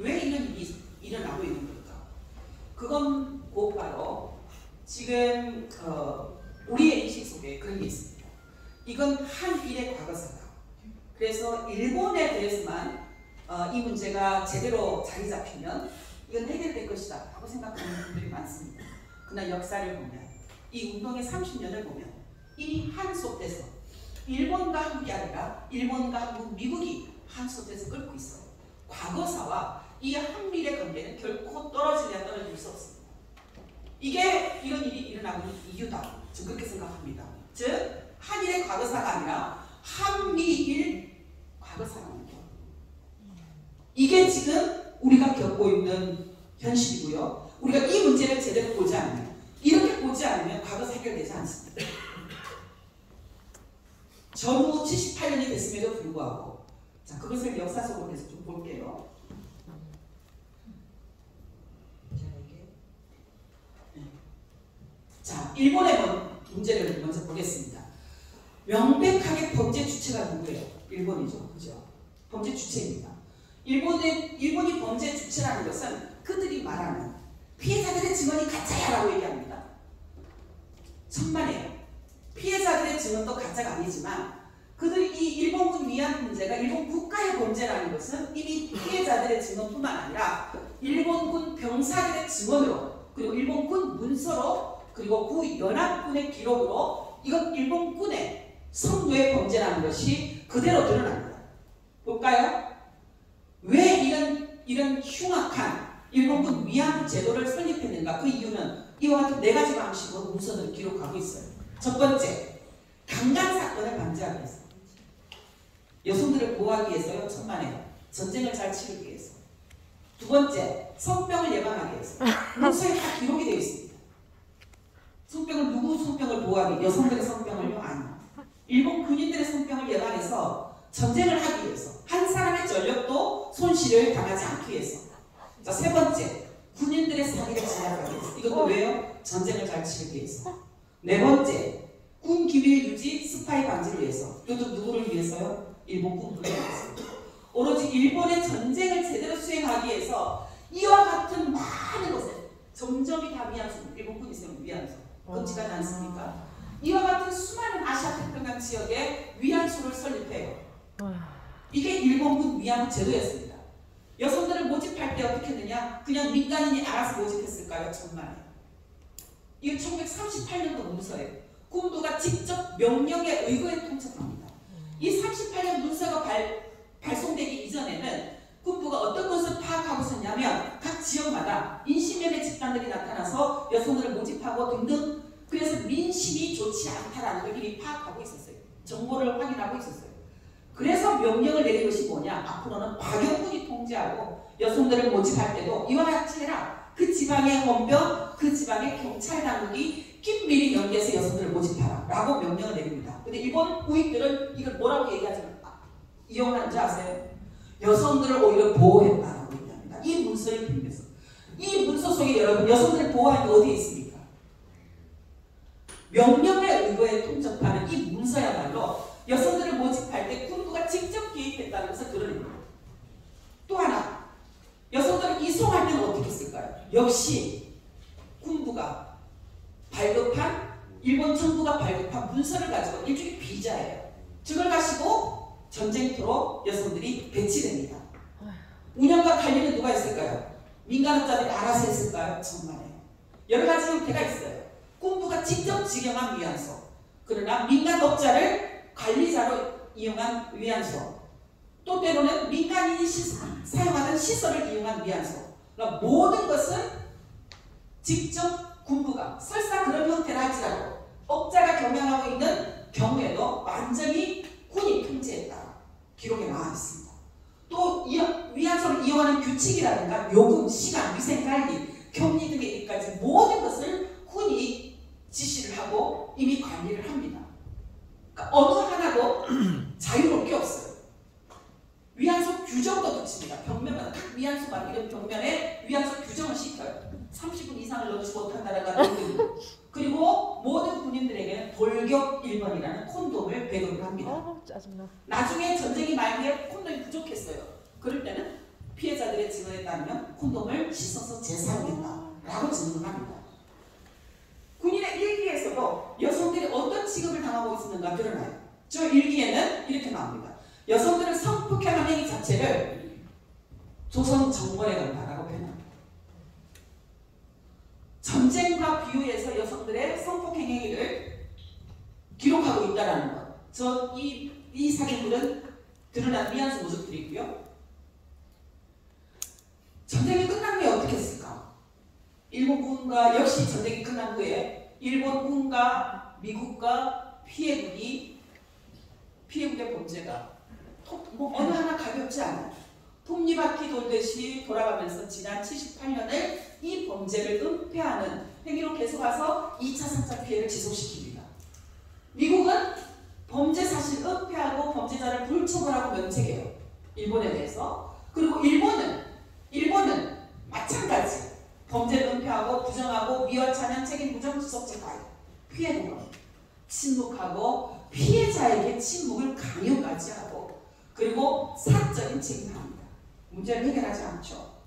왜 이런 일이 일어나고 있는 걸까? 그건 곧 바로 지금 우리의 인식 속에 그런 게 있습니다. 이건 한 일의 과거사다. 그래서 일본에 대해서만 이 문제가 제대로 자리 잡히면 이건 해결될 것이다 라고 생각하는 분들이 많습니다. 그러나 역사를 보면, 이 운동의 30년을 보면 이미 한솥에서 일본과 한국이 아니라 일본과 한국, 미국이 한솥에서 끓고 있어요. 과거사와 이 한미일의 관계는 결코 떨어지냐 떨어질 수 없습니다. 이게 이런 일이 일어나고 있는 이유다. 저는 그렇게 생각합니다. 즉, 한일의 과거사가 아니라 한미일 과거사라는 것. 이게 지금 우리가 겪고 있는 현실이고요. 우리가 이 문제를 제대로 보지 않으면, 이렇게 보지 않으면 과거사 해결되지 않습니다. 전후 78년이 됐음에도 불구하고, 자, 그것을 역사 속으로 해서 좀 볼게요. 자, 일본의 문제를 먼저 보겠습니다. 명백하게 범죄 주체가 누구예요? 일본이죠, 그죠? 범죄 주체입니다. 일본이 범죄 주체라는 것은 그들이 말하는 피해자들의 증언이 가짜야라고 얘기합니다. 천만에요. 피해자들의 증언도 가짜가 아니지만 그들이 이 일본군 위안 문제가 일본 국가의 범죄라는 것은 이미 피해자들의 증언뿐만 아니라 일본군 병사들의 증언으로, 그리고 일본군 문서로, 그리고 구연합군의 기록으로 이건 일본군의 성노예 범죄라는 것이 그대로 드러납니다. 볼까요? 왜 이런 흉악한 일본군 위안 제도를 설립했는가? 그 이유는 이와 같은 네 가지 방식으로 문서들을 기록하고 있어요. 첫 번째, 강간 사건을 방지하기 위해서. 여성들을 보호하기 위해서요, 천만에. 전쟁을 잘 치르기 위해서. 두 번째, 성병을 예방하기 위해서. 문서에 다 기록이 되어 있습니다. 성병을, 누구 성병을 보호하기? 여성들의 성병을요? 아니. 일본 군인들의 성병을 예방해서 전쟁을 하기 위해서, 한 사람의 전력도 손실을 당하지 않기 위해서. 자, 세 번째, 군인들의 사기를 제압하기 위해서. 이것도 왜요? 전쟁을 잘 치르기 위해서. 네 번째, 군 기밀 유지, 스파이 방지를 위해서. 이것도 누구를 위해서요? 일본군을 위해서. 오로지 일본의 전쟁을 제대로 수행하기 위해서 이와 같은 많은 것을 점점이 다 위안소, 일본군이 있으면 위안소. 끔찍하지 않습니까? 이와 같은 수많은 아시아 태평양 지역에 위안소를 설립해요. 이게 일본군 위안 제도였습니다. 여성들을 모집할 때 어떻게 했느냐? 그냥 민간인이 알아서 모집했을까요? 정말. 이거 1938년도 문서예요. 군부가 직접 명령에 의거해 통첩합니다. 이 38년 문서가 발송되기 이전에는 군부가 어떤 것을 파악하고 있었냐면 각 지역마다 인신매매 집단들이 나타나서 여성들을 모집하고 등등, 그래서 민심이 좋지 않다라는 걸 이미 파악하고 있었어요. 정보를 확인하고 있었어요. 그래서 명령을 내린 것이 뭐냐? 앞으로는 박영군이 통제하고 여성들을 모집할 때도 이와 같이 해라. 그 지방의 헌병, 그 지방의 경찰 당국이 긴밀히 연계해서 여성들을 모집하라 라고 명령을 내립니다. 근데 일본 우익들은 이걸 뭐라고 얘기하지 않을까? 이용하는 줄 아세요? 여성들을 오히려 보호했다라고 얘기합니다. 이 문서를 빌면서, 이 문서 속에 여러분, 여성들을 보호하는 게 어디에 있습니까? 명령에 의거에 통첩하는 이 문서야말로 여성들을 모집할 때 군부가 직접 개입했다는 것을 드러냅니다. 또 하나, 여성들을 이송할 때는 어떻게 했을까요? 역시 군부가 발급한, 일본 정부가 발급한 문서를 가지고, 일종의 비자예요. 저걸 가지고 전쟁터로 여성들이 배치됩니다. 운영과 관리는 누가 했을까요? 민간업자들이 알아서 했을까요? 정말요. 여러 가지 형태가 있어요. 군부가 직접 직영한 위안소, 그러나 민간업자를 관리자로 이용한 위안소, 또 때로는 민간인이 사용하던 시설을 이용한 위안소. 그러니까 모든 것은 직접 군부가, 설사 그런 형태를 할지라도 업자가 경영하고 있는 경우에도 완전히 군이 통제했다. 기록에 나와 있습니다. 또 위안소를 이용하는 규칙이라든가 요금, 시간, 위생관리, 격리 등에 이르기까지 모든 것을 군이 지시를 하고 이미 관리를 합니다. 그러니까 어느 하나도 자유로울 게 없어요. 위안소 규정도 붙입니다. 벽면마다 딱 위안소만, 이런 벽면에 위안소 규정을 시켜요. 30분 이상을 넘지 못한다라는 건. 그리고 모든 군인들에게는 돌격 1번이라는 콘돔을 배급을 합니다. 아, 짜증나. 나중에 전쟁이 말기에 콘돔이 부족했어요. 그럴 때는 피해자들의 증언에 따르면 콘돔을 씻어서 재사용했다라고 증언합니다. 군인의 일기에서도 여성들이 어떤 취급을 당하고 있었는가 드러나요. 저 일기에는 이렇게 나옵니다. 여성들을 성폭행한 행위 자체를 조선 정벌에 간다라고 표현합니다. 전쟁과 비유해서 여성들의 성폭행 행위를 기록하고 있다라는 것. 저 이 사진들은 드러난 미완성 모습들이고요. 전쟁이 끝난 후에 어떻게 했을까? 일본군과 역시 전쟁이 끝난 후에 일본군과 미국과 피해국의 범죄가 어느 하나 가볍지 않아요. 톱니바퀴 돌듯이 돌아가면서 지난 78년을 이 범죄를 은폐하는 행위로 계속 와서 2차, 3차 피해를 지속시킵니다. 미국은 범죄 사실 은폐하고 범죄자를 불처벌하고 면책해요. 일본에 대해서. 그리고 일본은 마찬가지 범죄를 은폐하고 부정하고 미화차는 책임 무정지속재가요. 피해국은 침묵하고 피해자에게 침묵을 강요까지 하고 그리고 사적인 책임을 합니다. 문제를 해결하지 않죠.